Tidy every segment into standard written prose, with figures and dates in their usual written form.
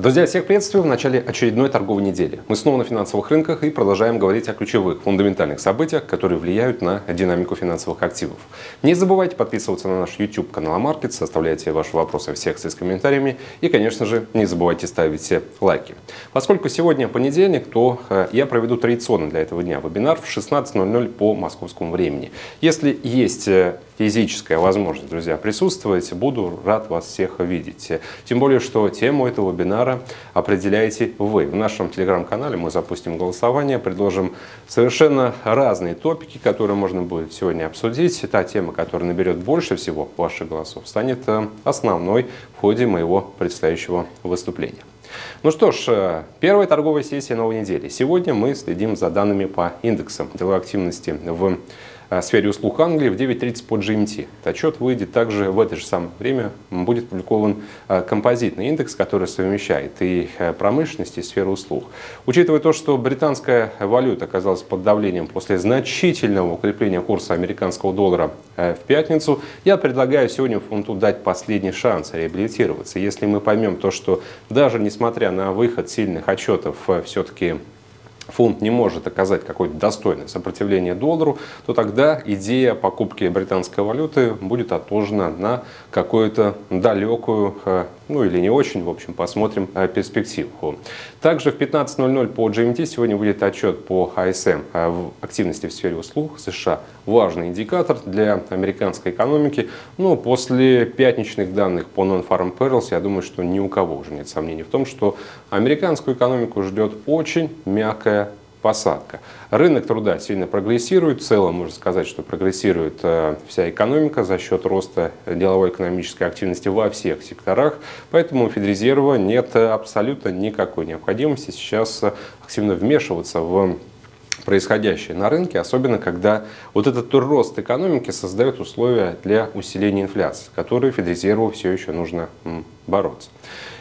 Друзья, всех приветствую в начале очередной торговой недели. Мы снова на финансовых рынках и продолжаем говорить о ключевых, фундаментальных событиях, которые влияют на динамику финансовых активов. Не забывайте подписываться на наш YouTube-канал AMarkets, оставляйте ваши вопросы в секции с комментариями и, конечно же, не забывайте ставить все лайки. Поскольку сегодня понедельник, то я проведу традиционный для этого дня вебинар в 16:00 по московскому времени. Если есть физическая возможность, друзья, присутствовать, буду рад вас всех видеть. Тем более, что тему этого вебинара определяете вы. В нашем телеграм-канале мы запустим голосование, предложим совершенно разные топики, которые можно будет сегодня обсудить. Та тема, которая наберет больше всего ваших голосов, станет основной в ходе моего предстоящего выступления. Ну что ж, первая торговая сессия новой недели. Сегодня мы следим за данными по индексам деловой активности в сфере услуг Англии в 9:30 по GMT. Отчет выйдет также в это же самое время, будет опубликован композитный индекс, который совмещает и промышленность, и сферу услуг. Учитывая то, что британская валюта оказалась под давлением после значительного укрепления курса американского доллара в пятницу, я предлагаю сегодня фунту дать последний шанс реабилитироваться. Если мы поймем то, что даже несмотря на выход сильных отчетов, все-таки фунт не может оказать какое-то достойное сопротивление доллару, то тогда идея покупки британской валюты будет отложена на какую-то далекую, ну или не очень, в общем, посмотрим перспективу. Также в 15:00 по GMT сегодня будет отчет по ISM в активности в сфере услуг США. Важный индикатор для американской экономики. Но после пятничных данных по Non-Farm Payrolls, я думаю, что ни у кого уже нет сомнений в том, что американскую экономику ждет очень мягкая посадка. Рынок труда сильно прогрессирует. В целом можно сказать, что прогрессирует вся экономика за счет роста деловой экономической активности во всех секторах. Поэтому у Федрезерва нет абсолютно никакой необходимости сейчас активно вмешиваться в происходящее на рынке, особенно когда вот этот рост экономики создает условия для усиления инфляции, с которой Федрезерву все еще нужно бороться.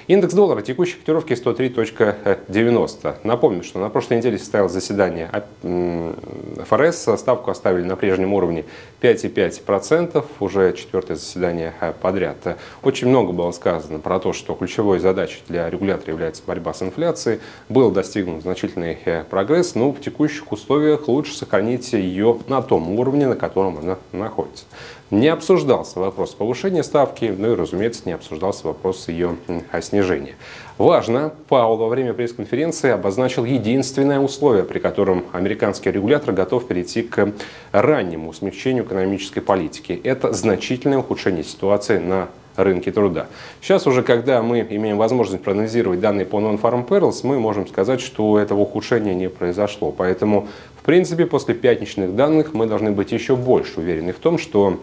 Индекс доллара текущей котировки 103.90. Напомню, что на прошлой неделе состоялось заседание ФРС. Ставку оставили на прежнем уровне 5,5%. Уже четвертое заседание подряд. Очень много было сказано про то, что ключевой задачей для регулятора является борьба с инфляцией. Был достигнут значительный прогресс, но в текущих условиях лучше сохранить ее на том уровне, на котором она находится. Не обсуждался вопрос повышения ставки, ну и, разумеется, не обсуждался вопрос ее снижения. Важно, Пауэлл во время пресс-конференции обозначил единственное условие, при котором американский регулятор готов перейти к раннему смягчению экономической политики. Это значительное ухудшение ситуации на рынке труда. Сейчас уже, когда мы имеем возможность проанализировать данные по Non-Farm Payrolls, мы можем сказать, что этого ухудшения не произошло. Поэтому, в принципе, после пятничных данных мы должны быть еще больше уверены в том, что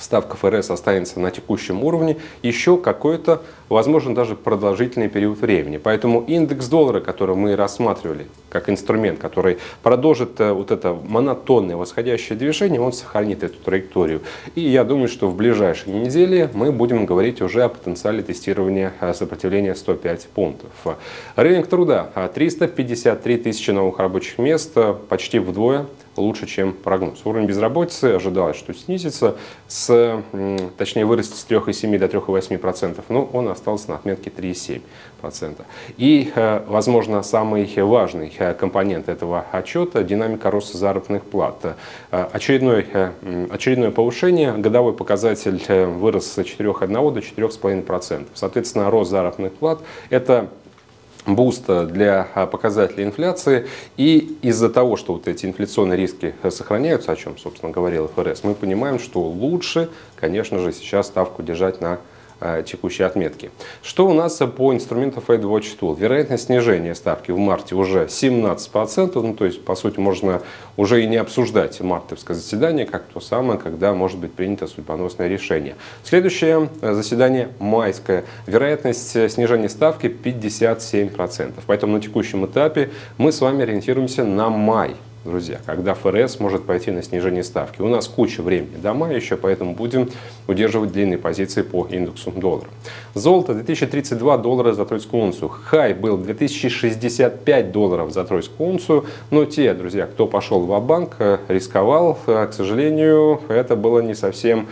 ставка ФРС останется на текущем уровне еще какой-то, возможно, даже продолжительный период времени. Поэтому индекс доллара, который мы рассматривали как инструмент, который продолжит вот это монотонное восходящее движение, он сохранит эту траекторию. И я думаю, что в ближайшие недели мы будем говорить уже о потенциале тестирования сопротивления 105 пунктов. Рынок труда. 353 тысячи новых рабочих мест, почти вдвое лучше, чем прогноз. Уровень безработицы ожидалось, что снизится, точнее вырастет с 3,7 до 3,8%, но он остался на отметке 3,7%. И, возможно, самый важный компонент этого отчета – динамика роста заработных плат. Очередное повышение, годовой показатель вырос с 4,1 до 4,5%. Соответственно, рост заработных плат – это буст для показателей инфляции, и из-за того, что вот эти инфляционные риски сохраняются, о чем, собственно, говорил ФРС, мы понимаем, что лучше, конечно же, сейчас ставку держать на текущей отметки. Что у нас по инструменту FedWatch Tool? Вероятность снижения ставки в марте уже 17%, ну, то есть, по сути, можно уже и не обсуждать мартовское заседание, как то самое, когда может быть принято судьбоносное решение. Следующее заседание майское. Вероятность снижения ставки 57%. Поэтому на текущем этапе мы с вами ориентируемся на май, друзья, когда ФРС может пойти на снижение ставки. У нас куча времени до мая еще, поэтому будем удерживать длинные позиции по индексу доллара. Золото 2032 доллара за тройскую унцию. Хай был 2065 долларов за тройскую унцию, но те, друзья, кто пошел ва-банк, рисковал, к сожалению, это было не совсем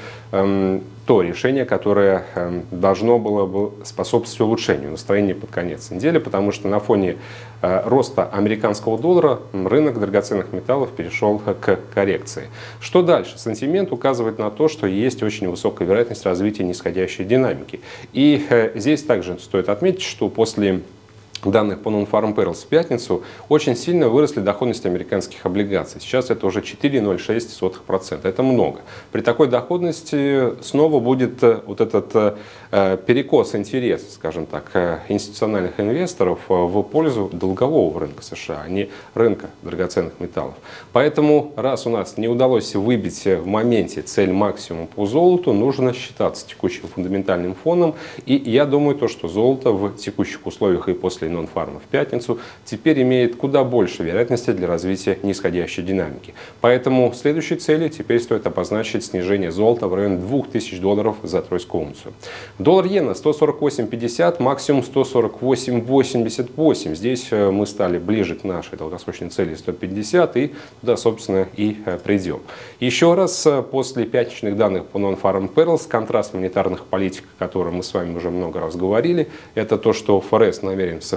то решение, которое должно было бы способствовать улучшению настроения под конец недели, потому что на фоне роста американского доллара рынок драгоценных металлов перешел к коррекции. Что дальше? Сентимент указывает на то, что есть очень высокая вероятность развития нисходящей динамики. И здесь также стоит отметить, что после данных по Non-Farm Payrolls в пятницу очень сильно выросли доходности американских облигаций. Сейчас это уже 4,06%. Это много. При такой доходности снова будет вот этот перекос интересов, скажем так, институциональных инвесторов в пользу долгового рынка США, а не рынка драгоценных металлов. Поэтому, раз у нас не удалось выбить в моменте цель максимум по золоту, нужно считаться текущим фундаментальным фоном. И я думаю, то, что золото в текущих условиях и после Non-Farm в пятницу теперь имеет куда больше вероятности для развития нисходящей динамики. Поэтому следующей цели теперь стоит обозначить снижение золота в район $2000 за тройскую унцию. Доллар-иена 148.50, максимум 148.88. Здесь мы стали ближе к нашей долгосрочной цели 150 и туда, собственно, и придем. Еще раз, после пятничных данных по Non-Farm Payrolls, контраст монетарных политик, о котором мы с вами уже много раз говорили, это то, что ФРС намерен сохранять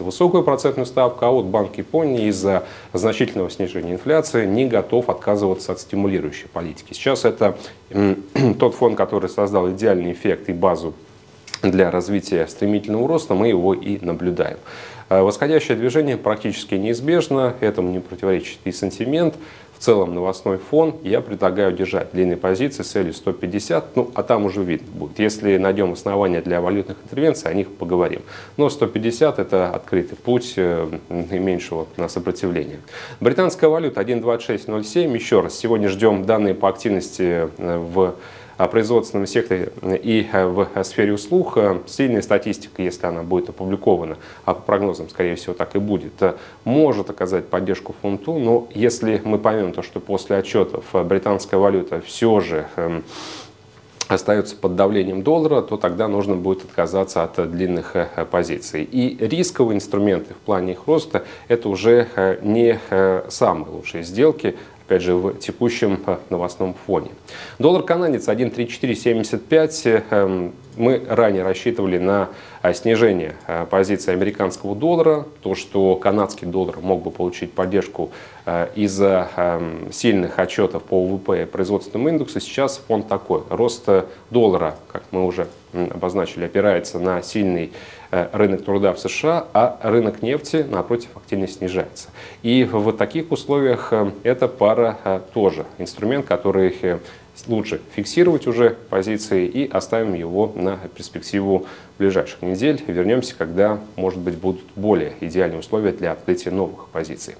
высокую процентную ставку, а вот Банк Японии из-за значительного снижения инфляции не готов отказываться от стимулирующей политики. Сейчас это тот фон, который создал идеальный эффект и базу для развития стремительного роста, мы его и наблюдаем. Восходящее движение практически неизбежно, этому не противоречит и сентимент. В целом новостной фон я предлагаю держать длинные позиции с целью 150, ну а там уже видно будет. Если найдем основания для валютных интервенций, о них поговорим. Но 150 это открытый путь наименьшего сопротивления. Британская валюта 1.2607, еще раз, сегодня ждем данные по активности в производственном секторе и в сфере услуг. Сильная статистика, если она будет опубликована, а по прогнозам, скорее всего, так и будет, может оказать поддержку фунту. Но если мы поймем то, что после отчетов британская валюта все же остается под давлением доллара, то тогда нужно будет отказаться от длинных позиций. И рисковые инструменты в плане их роста – это уже не самые лучшие сделки, опять же, в текущем новостном фоне. Доллар-канадец 1.3475. Мы ранее рассчитывали на снижение позиции американского доллара, то, что канадский доллар мог бы получить поддержку из-за сильных отчетов по ВВП и производственному индексу. Сейчас фон такой. Рост доллара, как мы уже обозначили, опирается на сильный рынок труда в США, а рынок нефти, напротив, активно снижается. И в таких условиях эта пара тоже инструмент, который лучше фиксировать уже позиции и оставим его на перспективу ближайших недель. Вернемся, когда, может быть, будут более идеальные условия для открытия новых позиций.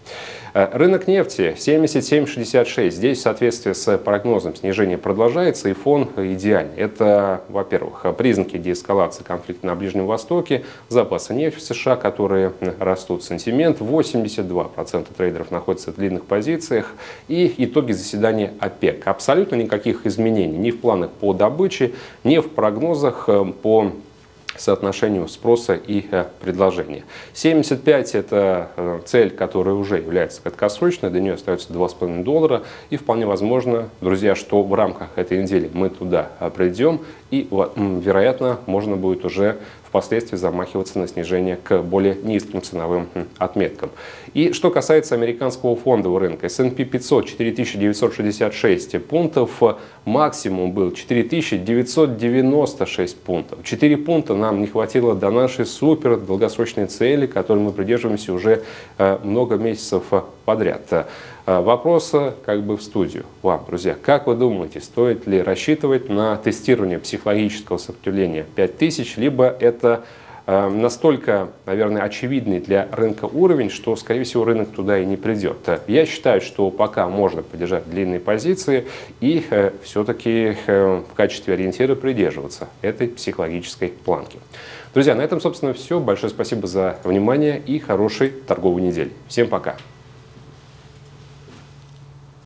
Рынок нефти 77.66. Здесь в соответствии с прогнозом снижение продолжается и фон идеальный. Это, во-первых, признаки деэскалации конфликта на Ближнем Востоке, запасы нефти в США, которые растут, сентимент. 82% трейдеров находятся в длинных позициях и итоги заседания ОПЕК. Абсолютно никаких изменений ни в планах по добыче, ни в прогнозах по соотношению спроса и предложения. 75 – это цель, которая уже является краткосрочной, до нее остается $2,5. И вполне возможно, друзья, что в рамках этой недели мы туда придем и, вероятно, можно будет уже впоследствии замахиваться на снижение к более низким ценовым отметкам. И что касается американского фондового рынка, S&P 500 4966 пунктов, максимум был 4996 пунктов. 4 пункта нам не хватило до нашей супер долгосрочной цели, которой мы придерживаемся уже много месяцев подряд. Вопрос как бы в студию вам, друзья. Как вы думаете, стоит ли рассчитывать на тестирование психологического сопротивления 5000, либо это настолько, наверное, очевидный для рынка уровень, что, скорее всего, рынок туда и не придет? Я считаю, что пока можно поддержать длинные позиции и все-таки в качестве ориентира придерживаться этой психологической планки. Друзья, на этом, собственно, все. Большое спасибо за внимание и хорошей торговой недели. Всем пока!